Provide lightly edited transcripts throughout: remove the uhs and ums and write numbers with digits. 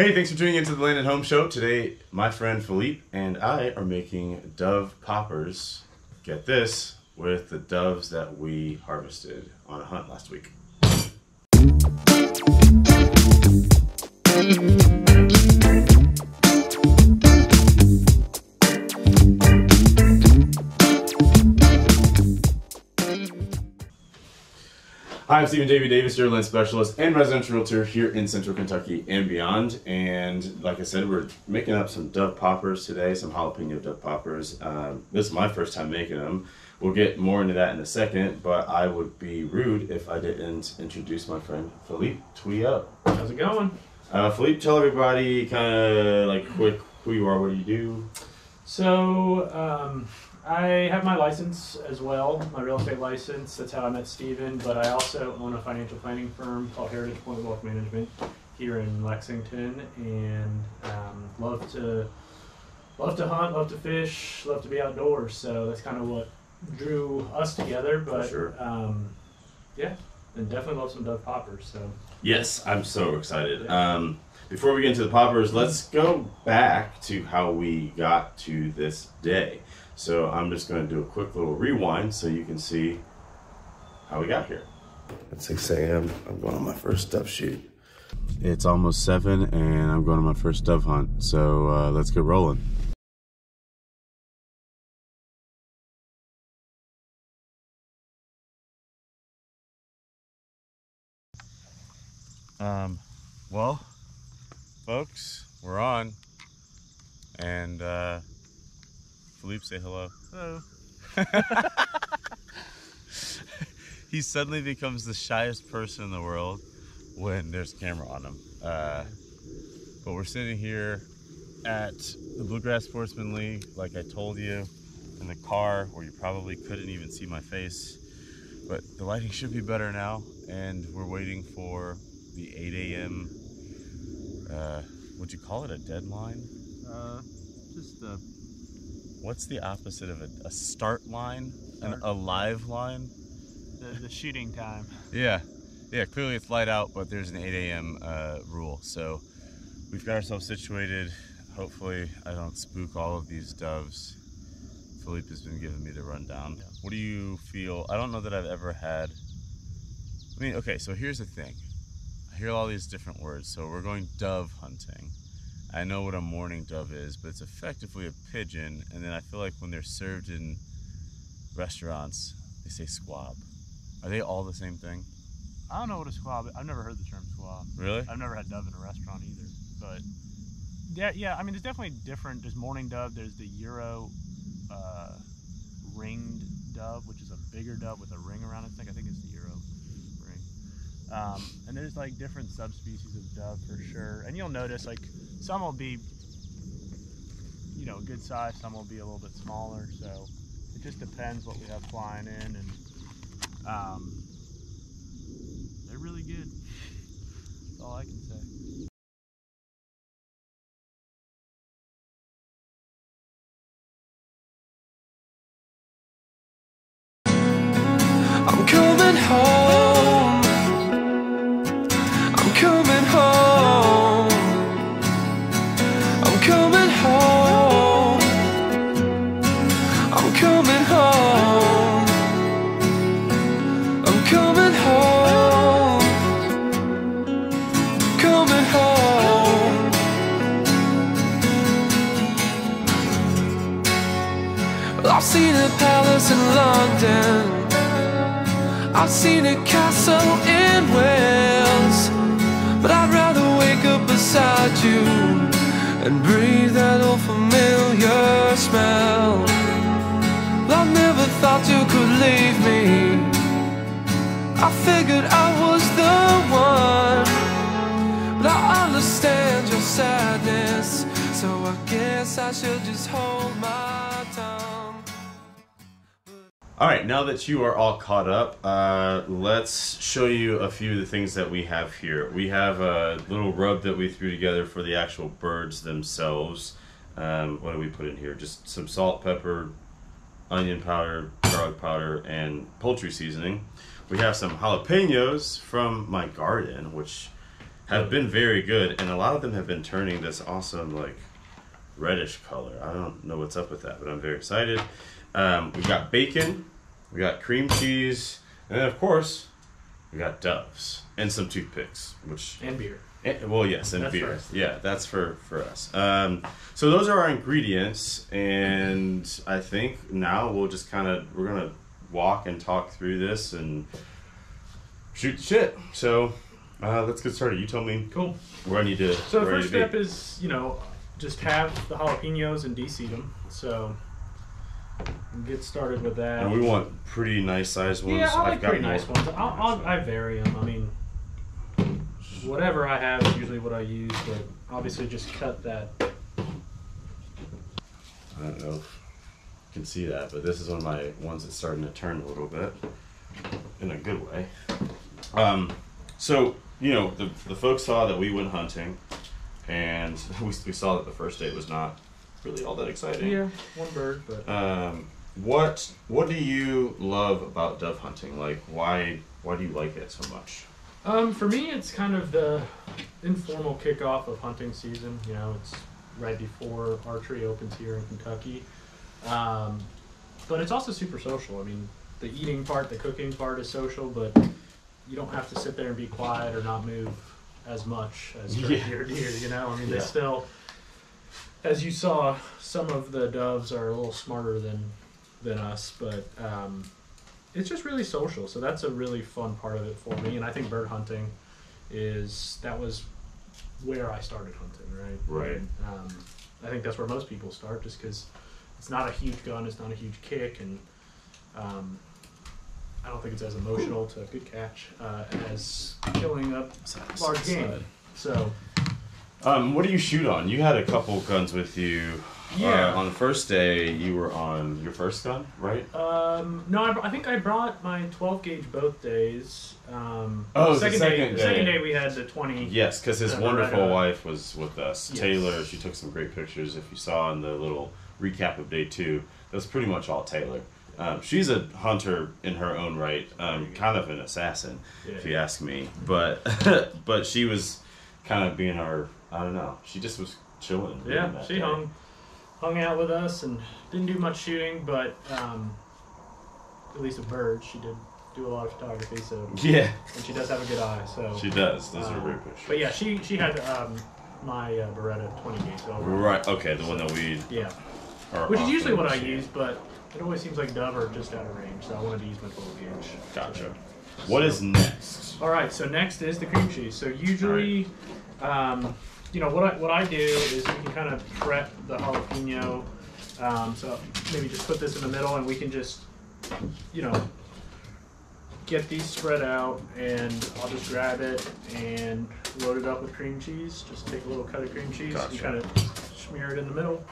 Hey, thanks for tuning into the Land and Home Show. Today, my friend Philippe and I are making dove poppers, get this, with the doves that we harvested on a hunt last week. Hi, I'm Stephen J.B. Davis, your land specialist and residential realtor here in Central Kentucky and beyond. And like I said, we're making up some dove poppers today, some jalapeno dove poppers. This is my first time making them. We'll get more into that in a second, but I would be rude if I didn't introduce my friend Philippe Twiop. How's it going? Philippe, tell everybody kind of like quick who you are, what you do. So, I have my license as well, my real estate license. That's how I met Stephen, but I also own a financial planning firm called Heritage Point Wealth Management here in Lexington, and love to hunt, love to fish, love to be outdoors. So that's kind of what drew us together. But sure. Yeah, and definitely love some dove poppers. So yes, I'm so excited. Yeah. Before we get into the poppers, let's go back to how we got to this day. So I'm just going to do a quick little rewind so you can see how we got here. At 6 a.m., I'm going on my first dove shoot. It's almost 7 and I'm going on my first dove hunt, so let's get rolling. Well, folks, we're on, and Philippe, say hello. Hello. He suddenly becomes the shyest person in the world when there's a camera on him. But we're sitting here at the Bluegrass Sportsman League, like I told you, in the car where you probably couldn't even see my face. But the lighting should be better now, and we're waiting for the 8 a.m. Would you call it a deadline? What's the opposite of a start line? A live line? The shooting time. Yeah, clearly it's light out, but there's an 8 a.m. Rule. So we've got ourselves situated. Hopefully I don't spook all of these doves. Philippe has been giving me the rundown. What do you feel? I don't know that I've ever had. I mean, okay, so here's the thing. I hear all these different words. So we're going dove hunting. I know what a mourning dove is, but it's effectively a pigeon, and then I feel like when they're served in restaurants, they say squab. Are they all the same thing? I don't know what a squab is. I've never heard the term squab. Really? I've never had dove in a restaurant either. But yeah, I mean, there's definitely different. There's mourning dove, there's the Euro ringed dove, which is a bigger dove with a ring around its neck. I think it's the Euro. And there's like different subspecies of dove for sure, and you'll notice like some will be, you know, a good size, some will be a little bit smaller, so it just depends what we have flying in, and they're really good. That's all I can say. I'm coming home. I've seen a palace in London, I've seen a castle in Wales, but I'd rather wake up beside you and breathe that old familiar smell. I never thought you could leave me, I figured I was the one, but I understand your sadness, so I guess I should just hold my tongue. All right, now that you are all caught up, let's show you a few of the things that we have here. We have a little rub that we threw together for the actual birds themselves. What do we put in here? Just some salt, pepper, onion powder, garlic powder, and poultry seasoning. We have some jalapenos from my garden, which have been very good, and a lot of them have been turning this awesome like reddish color. I don't know what's up with that, but I'm very excited. We've got bacon, we got cream cheese, and then of course we got Doves and some toothpicks, which and beer. And, well, yes, and that's beer. First. Yeah, that's for us. So those are our ingredients, and I think now we'll just kind of we're gonna walk and talk through this and shoot the shit. So let's get started. You tell me. Cool. Where I need to. So the first step is just have the jalapenos and de-seed them. So get started with that. And we want pretty nice sized ones. Yeah, I like pretty nice ones. I vary them. I mean, whatever I have is usually what I use, but obviously just cut that. I don't know if you can see that, but this is one of my ones that's starting to turn a little bit in a good way. So, the folks saw that we went hunting, and we saw that the first date was not really all that exciting. Yeah, one bird, but... what do you love about dove hunting? Like, why do you like it so much? For me, it's kind of the informal kickoff of hunting season. It's right before archery opens here in Kentucky. But it's also super social. I mean, the eating part, the cooking part is social, but you don't have to sit there and be quiet or not move as much as your deer, I mean, they still... As you saw, some of the doves are a little smarter than us, but it's just really social. So that's a really fun part of it for me. And I think bird hunting was where I started hunting, right? Right. And, I think that's where most people start, just because it's not a huge gun, it's not a huge kick, and I don't think it's as emotional to a good catch as killing a large game. So. What do you shoot on? You had a couple guns with you. Yeah. On the first day, you were on your first gun, right? No, I think I brought my 12-gauge both days. The second day. The second day we had the 20. Yes, because his wonderful wife was with us. Yes. Taylor, she took some great pictures. If you saw in the little recap of day two, that's pretty much all Taylor. She's a hunter in her own right, kind of an assassin, if you ask me. But but she was kind of being our... I don't know. She just was chilling. Yeah, she hung out with us and didn't do much shooting, but at least with birds, she did do a lot of photography. So yeah, and she does have a good eye. So she does. Those are great pictures. But yeah, she had my Beretta 20 gauge. Right. Okay, the one that we which is usually what I use, but it always seems like dove are just out of range, so I wanted to use my 12 gauge. Gotcha. So, what is next? All right. So next is the cream cheese. So usually. What I do is we can kind of prep the jalapeno, so maybe just put this in the middle, and we can just, get these spread out, and I'll just grab it and load it up with cream cheese. Just take a little cut of cream cheese and kind of smear it in the middle.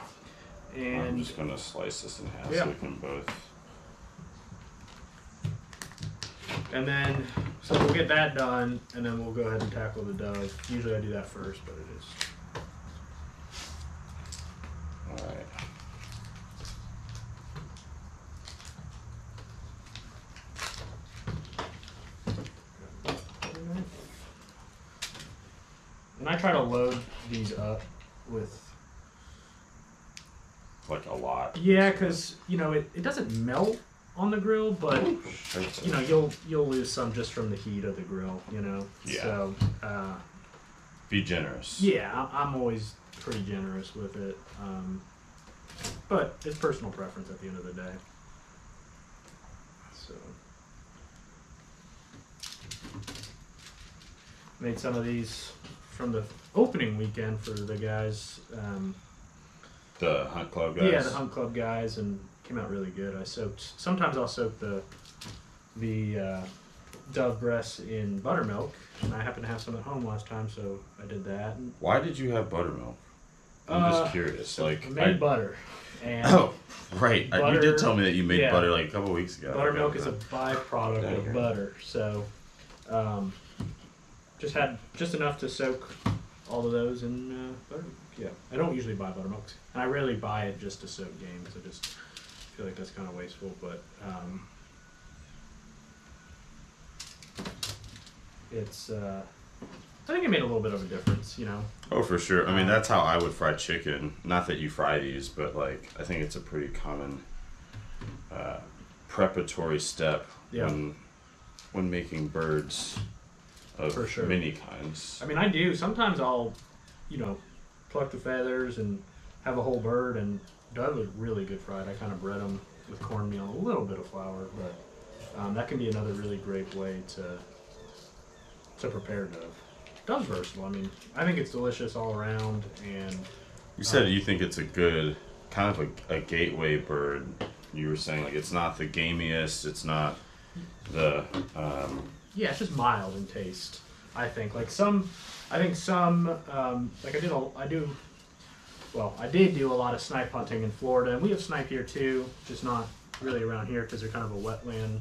And I'm just going to slice this in half so we can both. And then, so we'll get that done, and then we'll go ahead and tackle the dove. Usually I do that first, but it is. All right. And I try to load these up with... Like a lot. Yeah, because, it doesn't melt on the grill, but you'll lose some just from the heat of the grill, so be generous. I'm always pretty generous with it, but it's personal preference at the end of the day. So made some of these from the opening weekend for the guys, the hunt club guys. Yeah, the hunt club guys, and came out really good. I soaked. Sometimes I'll soak the dove breasts in buttermilk, and I happened to have some at home last time, so I did that. Why did you have buttermilk? I'm just curious. So like butter. And butter, you did tell me that you made butter like a couple weeks ago. Buttermilk is a byproduct of butter, so just had just enough to soak all of those in buttermilk. Yeah, I don't usually buy buttermilk, and I rarely buy it just to soak game. So just feel like that's kind of wasteful, but it's I think it made a little bit of a difference, you know. Oh, for sure. I mean, that's how I would fry chicken. Not that you fry these, but like I think it's a pretty common preparatory step when making birds of many kinds. I mean, I do. Sometimes I'll, you know, pluck the feathers and have a whole bird, and that was really good fried. I kind of bread them with cornmeal, a little bit of flour, but that can be another really great way to prepare dove. Dove's versatile. I mean, I think it's delicious all around. And you said you think it's a good kind of a gateway bird. You were saying like it's not the gamiest, it's not the yeah, it's just mild in taste. I think like I did do a lot of snipe hunting in Florida, and we have snipe here too, just not really around here because they're kind of a wetland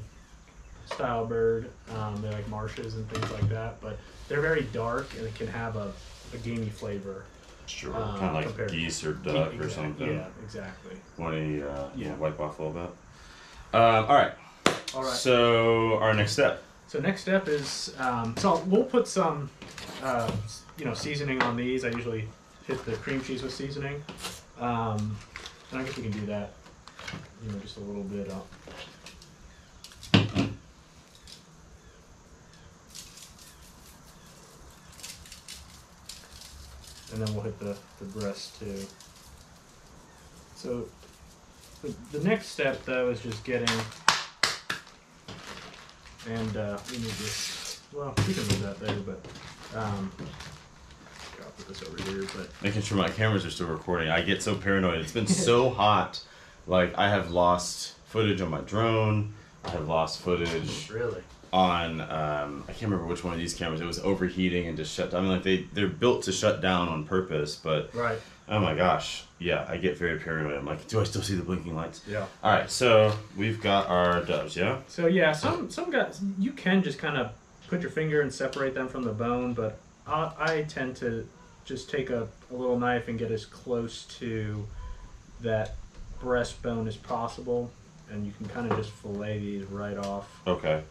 style bird. They like marshes and things like that, but they're very dark and it can have a gamey flavor. Sure, kind of like geese or duck or something. Yeah, exactly. Want to white buffalo about? All right. So our next step. So next step is we'll put some seasoning on these. I usually hit the cream cheese with seasoning, and I guess we can do that, you know, just a little bit up. And then we'll hit the breast too. So the next step though is just getting, and we need this, well, we can move that there, but I'll put this over here. But making sure my cameras are still recording. I get so paranoid. It's been so hot. Like I have lost footage on my drone. I have lost footage. Really? On I can't remember which one of these cameras. It was overheating and just shut down. I mean, like they're built to shut down on purpose, but right. Oh my gosh, yeah, I get very paranoid. I'm like, do I still see the blinking lights? Yeah. All right, so we've got our doves, yeah. So yeah, some guys you can just kind of put your finger and separate them from the bone, but I tend to just take a little knife and get as close to that breastbone as possible, and you can kind of just fillet these right off. Okay.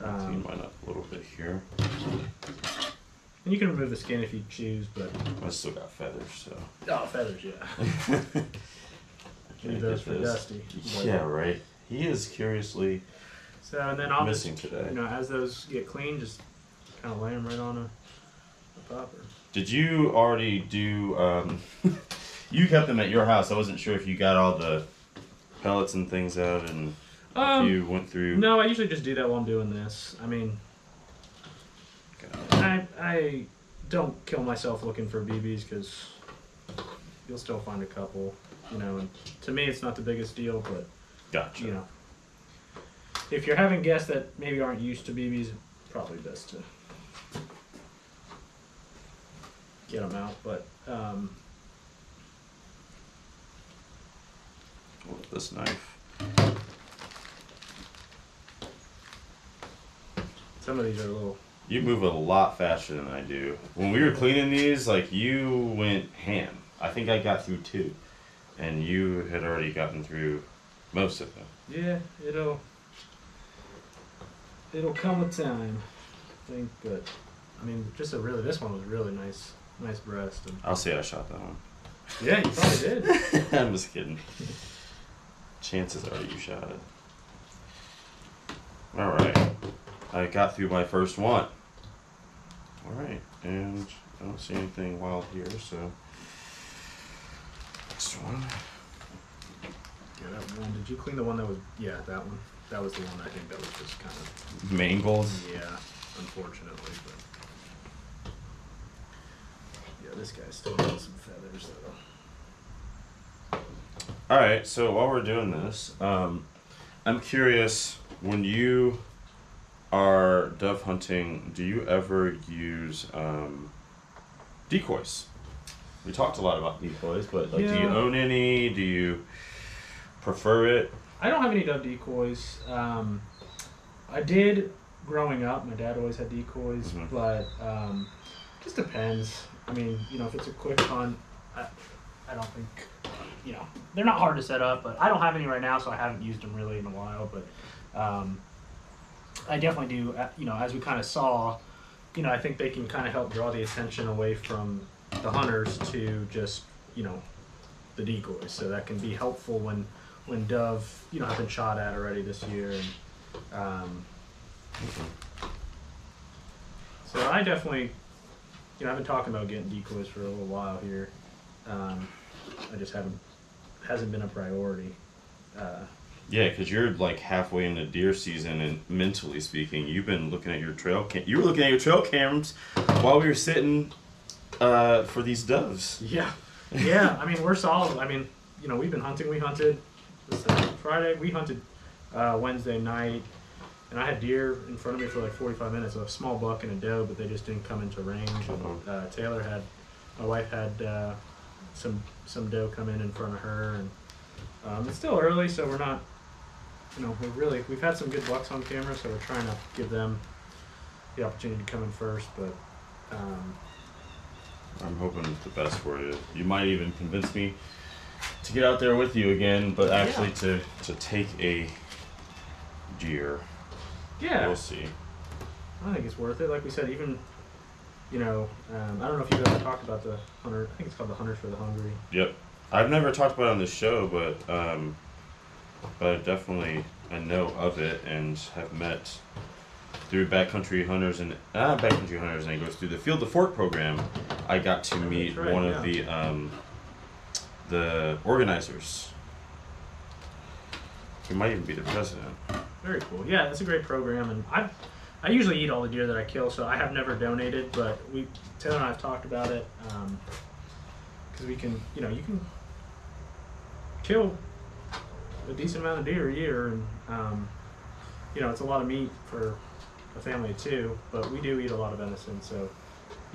Clean mine up a little bit here. And you can remove the skin if you choose, but I still got feathers, so. Oh, feathers, yeah. Leave those for Dusty. Yeah, right. He is curiously missing today. You know, as those get clean, just kind of lay them right on a popper. Did you already do? You kept them at your house. I wasn't sure if you got all the pellets and things out and. You went through. No, I usually just do that while I'm doing this. I mean, I don't kill myself looking for BBs because you'll still find a couple, you know. And to me, it's not the biggest deal, but gotcha. You know, if you're having guests that maybe aren't used to BBs, probably best to get them out. But with this knife. Some of these are a little... You move a lot faster than I do. When we were cleaning these, like, you went ham. I think I got through two. And you had already gotten through most of them. Yeah, it'll come with time, I think. But, I mean, just this one was really nice breast. And I'll say I shot that one. Yeah, you probably did. I'm just kidding. Chances are you shot it. All right. I got through my first one. All right, and I don't see anything wild here, so next one. Yeah, that one. Did you clean the one that was? Yeah, that one. That was the one I think that was just kind of mangled. Yeah, unfortunately, but yeah, this guy still has some feathers though. All right, so while we're doing this, I'm curious when you. Are dove hunting, do you ever use decoys? We talked a lot about decoys, but like, do you own any? Do you prefer it? I don't have any dove decoys. I did growing up. My dad always had decoys, but just depends. I mean, you know, if it's a quick hunt, I don't think, you know, they're not hard to set up, but I don't have any right now, so I haven't used them really in a while, but I definitely do, you know, as we kind of saw you know, I think they can kind of help draw the attention away from the hunters to just, you know, the decoys. So that can be helpful when dove, you know, have been shot at already this year. And, so I definitely, you know, I've been talking about getting decoys for a little while here. I just haven't, hasn't been a priority. Yeah, because you're like halfway into deer season, and mentally speaking, you've been looking at your trail cam. You were looking at your trail cams while we were sitting for these doves. Yeah, yeah. I mean, we're solid. I mean, you know, we've been hunting. We hunted this Friday. We hunted Wednesday night, and I had deer in front of me for like 45 minutes. A small buck and a doe, but they just didn't come into range. And Taylor had, my wife had some doe come in front of her, and it's still early, so we're not. You know, we've had some good bucks on camera, so we're trying to give them the opportunity to come in first. But I'm hoping it's the best for you. You might even convince me to get out there with you again, but actually to take a deer. Yeah, we'll see. I think it's worth it. Like we said, even you know, I don't know if you've ever talked about the hunter. I think it's called the Hunters for the Hungry. Yep, I've never talked about it on the show, but I know of it and have met through Backcountry Hunters and it goes through the Field to Fork program. I got to meet one of the organizers. He might even be the president. Very cool. Yeah, that's a great program, and I usually eat all the deer that I kill, so I have never donated. But Taylor and I have talked about it because we can, you know, you can kill a decent amount of deer a year, and you know, it's a lot of meat for a family too, but we do eat a lot of venison, so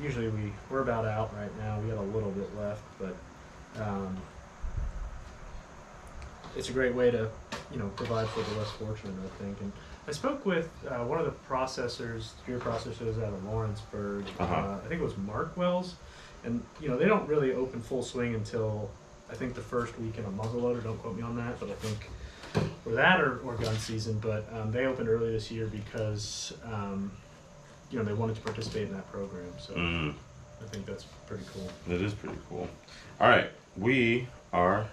usually we're about out right now. We got a little bit left, but it's a great way to, you know, provide for the less fortunate, I think. And I spoke with one of the deer processors out of Lawrenceburg. I think it was Mark Wells, and you know, they don't really open full swing until I think the first week in a muzzleloader, don't quote me on that, but I think for that or gun season, but they opened early this year because, you know, they wanted to participate in that program, so I think that's pretty cool. It is pretty cool. All right, we are,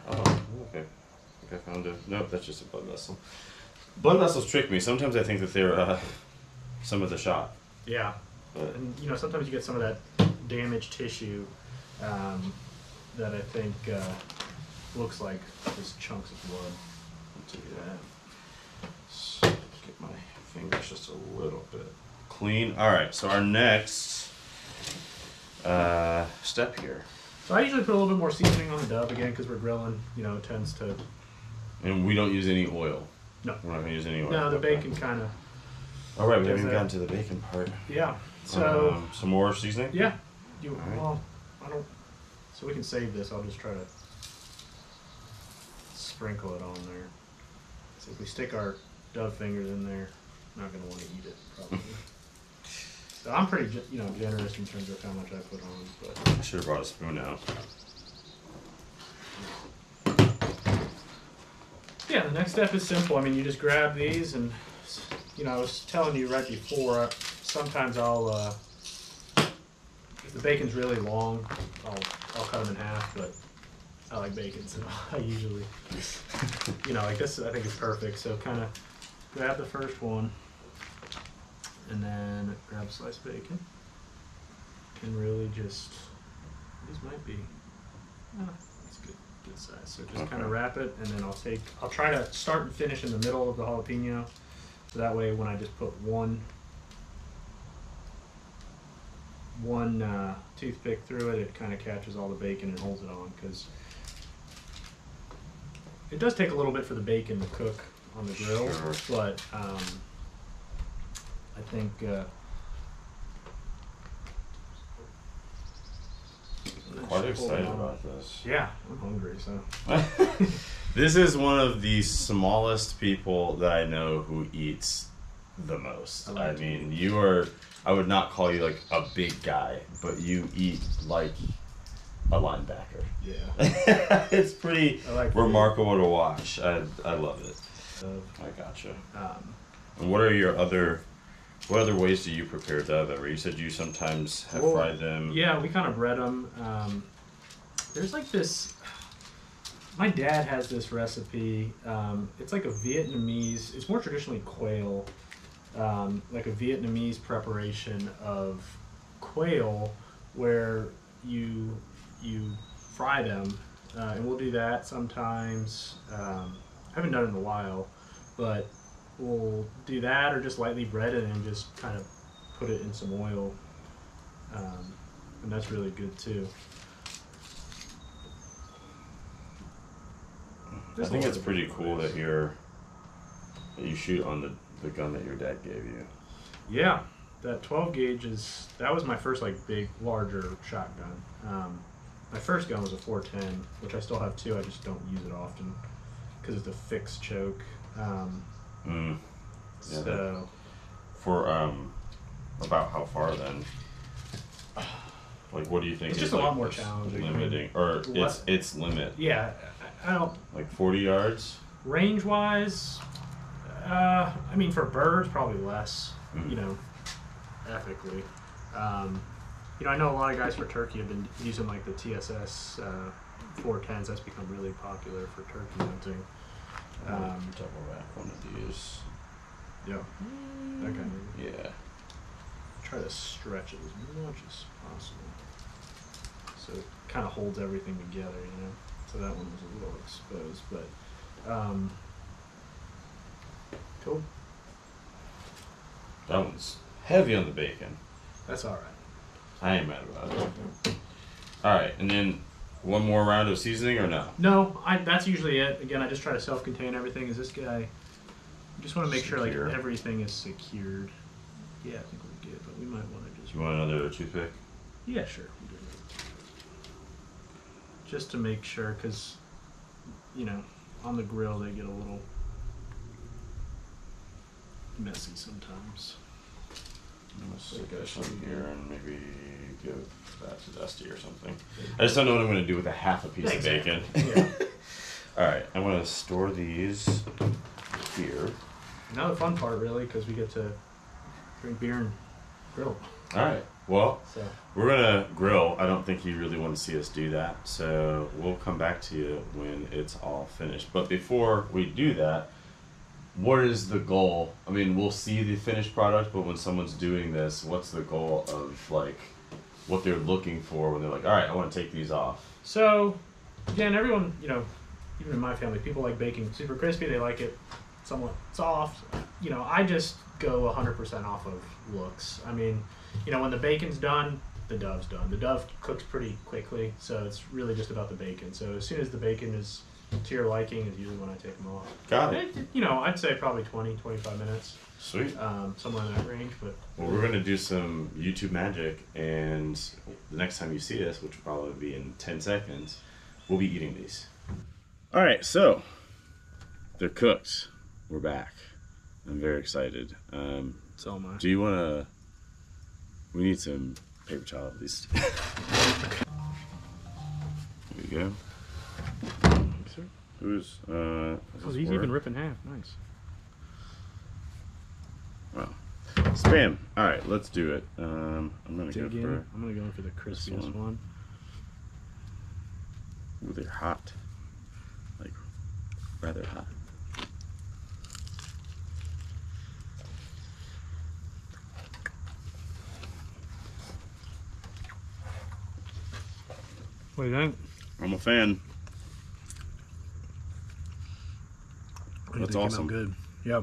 okay, I think I found it. Nope, that's just a blood vessel. Blood vessels trick me. Sometimes I think that they're some of the shot. Yeah, but, and you know, sometimes you get some of that damaged tissue, that I think looks like just chunks of blood. Let's do that. Get my fingers just a little bit clean. All right, so our next step here. So I usually put a little bit more seasoning on the dove again because we're grilling. You know, it tends to. And we don't use any oil. No, we're not going to use any oil. No, the bacon kind of. All right, we haven't even gotten to the bacon part. Yeah. So some more seasoning. Yeah. You right. Well, I don't. So we can save this. I'll just try to sprinkle it on there. So if we stick our dove fingers in there, I'm not going to want to eat it, probably. So I'm pretty, you know, generous in terms of how much I put on. But I should have brought a spoon out. Yeah, the next step is simple. I mean, you just grab these and, you know, I was telling you right before, sometimes I'll, if the bacon's really long, I'll cut them in half, but I like bacon, so I usually, you know, like this, I think is perfect. So kind of grab the first one, and then grab a slice of bacon, and really just, these might be, it's good size. So just kind of wrap it, and then I'll try to start and finish in the middle of the jalapeno, so that way when I just put one toothpick through it, it kind of catches all the bacon and holds it on, because it does take a little bit for the bacon to cook on the grill, but I think quite excited about this. Yeah, I'm hungry, so. This is one of the smallest people that I know who eats the most. I mean, you are, I would not call you like a big guy, but you eat like a linebacker. Yeah. It's pretty remarkable to watch. I love it. I gotcha. And what are your other What other ways do you prepare that? You said you sometimes have fried them. Yeah, we kind of bread them. There's like this, my dad has this recipe. It's like a Vietnamese, it's more traditionally quail, like a Vietnamese preparation of quail where you fry them. And we'll do that sometimes. I haven't done it in a while, but we'll do that or just lightly bread it and just kind of put it in some oil. And that's really good too. I think it's pretty cool to hear that you shoot on the gun that your dad gave you. Yeah, that 12 gauge that was my first like big, larger shotgun. My first gun was a 410, which I still have too. I just don't use it often because it's a fixed choke. Yeah, so for about how far then? Like, what do you think? It's just a lot more challenging. Limiting or its limit? Yeah, I don't like 40 yards range wise. I mean, for birds probably less. You know, ethically. You know, I know a lot of guys for turkey have been using like the TSS 410s. That's become really popular for turkey hunting. Double wrap one of these. Yeah. Okay. Yeah. Try to stretch it as much as possible, so it kind of holds everything together, you know. So that one was a little exposed, but cool. That one's heavy on the bacon. That's all right. I ain't mad about it. All right, and then one more round of seasoning or no? No, that's usually it. Again, I just try to self-contain everything. Is this guy? I just want to make sure like everything is secured. Yeah, I think we're good, but we might want to just. You want another toothpick? Yeah, sure. Just to make sure, because you know, on the grill they get a little messy sometimes. I'm going to stick this one here and maybe give that to Dusty or something. I just don't know what I'm going to do with a half a piece of bacon. Yeah. All right, I'm going to store these here. Now the fun part, really, because we get to drink beer and grill. All right, well, we're going to grill. I don't think you really want to see us do that, so we'll come back to you when it's all finished. But before we do that, what is the goal? I mean, we'll see the finished product, but when someone's doing this, what's the goal of like what they're looking for when they're like, all right, I want to take these off? So, again, everyone, you know, even in my family, people like bacon super crispy. They like it somewhat soft. You know, I just go 100% off of looks. I mean, you know, when the bacon's done, the dove's done. The dove cooks pretty quickly, so it's really just about the bacon. So as soon as the bacon is to your liking is usually when I take them off. Got it. You know, I'd say probably 20, 25 minutes. Sweet. Somewhere in that range. But well, we're going to do some YouTube magic, and the next time you see us, which will probably be in 10 seconds, we'll be eating these. All right, so they're cooked. We're back. I'm very excited. So am I. Do you want to... We need some paper towel at least. There we go. Who's he's even ripping half. Nice. Wow. Spam. All right, let's do it. I'm gonna go for the crispiest one. Ooh, they're hot. Like rather hot. What do you think? I'm a fan. That's awesome. Good. Yeah.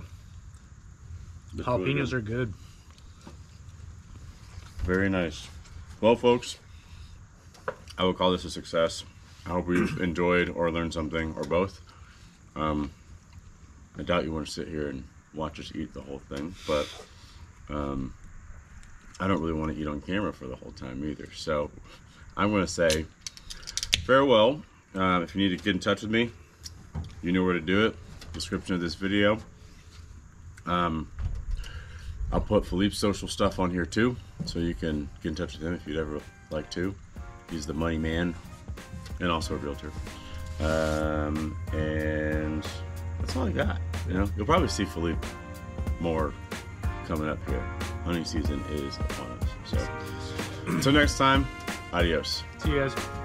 The jalapenos are good. Very nice. Well, folks, I would call this a success. I hope you've enjoyed or learned something or both. I doubt you want to sit here and watch us eat the whole thing, but I don't really want to eat on camera for the whole time either. So I'm going to say farewell. If you need to get in touch with me, you know where to do it. Description of this video. I'll put Philippe's social stuff on here too, so you can get in touch with him if you'd ever like to. He's the money man and also a realtor. And that's all I got. You know, you'll probably see Philippe more coming up here. Hunting season is upon us. So until next time, adios. See you guys.